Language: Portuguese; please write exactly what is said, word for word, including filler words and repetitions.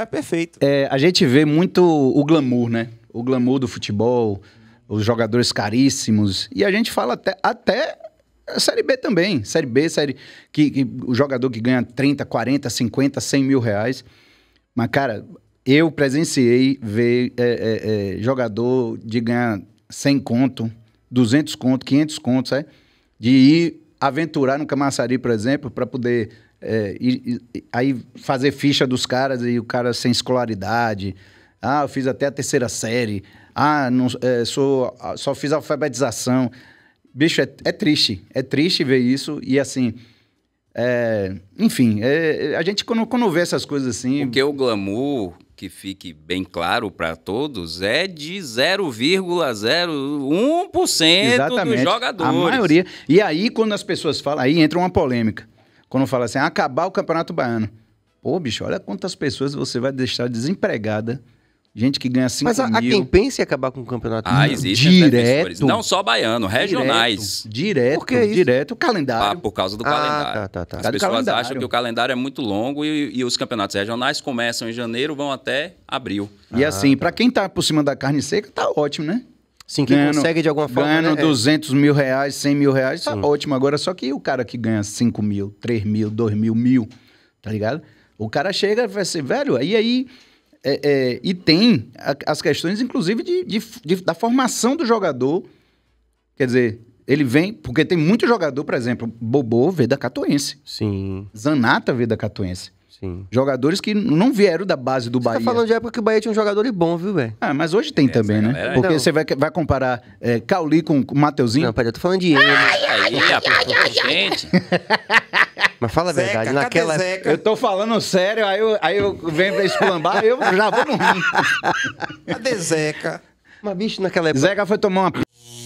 é perfeito. É, a gente vê muito o glamour, né? O glamour do futebol, os jogadores caríssimos. E a gente fala até... até... a Série B também, Série B, série que, que o jogador que ganha trinta, quarenta, cinquenta, cem mil reais. Mas, cara, eu presenciei ver é, é, é, jogador de ganhar cem conto, duzentos conto, quinhentos conto, sabe? De ir aventurar no Camaçari, por exemplo, para poder é, ir, ir, aí fazer ficha dos caras e o cara sem escolaridade. Ah, eu fiz até a terceira série. Ah, não, é, sou, só fiz alfabetização. Bicho, é, é triste. É triste ver isso. E assim... É, enfim, é, a gente quando, quando vê essas coisas assim... Porque o glamour, que fique bem claro para todos, é de zero vírgula zero um por cento dos jogadores. A maioria. E aí, quando as pessoas falam... Aí entra uma polêmica. Quando fala assim, acabar o Campeonato Baiano. Pô, bicho, olha quantas pessoas você vai deixar desempregada... Gente que ganha cinco mil. Mas a, a quem pensa em acabar com o campeonato? Ah, existe. Direto. Não só baiano, regionais. Direto, direto, é direto o calendário. Ah, por causa do ah, calendário. Tá, tá, tá. As tá pessoas calendário. acham que o calendário é muito longo e, e os campeonatos regionais começam em janeiro, vão até abril. E ah, assim, tá. Pra quem tá por cima da carne seca, tá ótimo, né? Sim, quem ganhando, consegue de alguma forma... Ganhando né? duzentos mil reais, cem mil reais, tá Sim. ótimo. Agora, só que o cara que ganha cinco mil, três mil, dois mil, mil, tá ligado? O cara chega e vai ser, velho, e aí... É, é, e tem as questões, inclusive, de, de, de, da formação do jogador. Quer dizer, ele vem... Porque tem muito jogador, por exemplo, Bobô veio da Catuense. Sim. Zanata veio da Catuense. Sim. Jogadores que não vieram da base do você Bahia. Você tá falando de época que o Bahia tinha um jogador bom, viu, velho? Ah, mas hoje tem é, também, né? Galera, porque então... você vai, vai comparar é, Cauli com o Mateuzinho. Não, peraí, eu tô falando de ele. Ai, né? ai, ai, ai, gente... Mas fala a Zeca, verdade, naquela... Zeca? Eu tô falando sério, aí eu, aí eu venho pra esplambar, eu já vou no rim. Cadê Zeca? Mas bicho, naquela época... Zeca foi tomar uma...